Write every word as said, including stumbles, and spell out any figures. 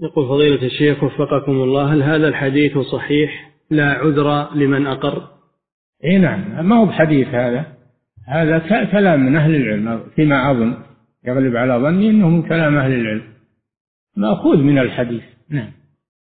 يقول فضيلة الشيخ وفقكم الله، هل هذا الحديث صحيح؟ لا عذر لمن أقر. إيه نعم، ما هو بحديث هذا، هذا كلام من أهل العلم فيما أظن، يغلب على ظني أنه من كلام أهل العلم مأخوذ من الحديث. نعم.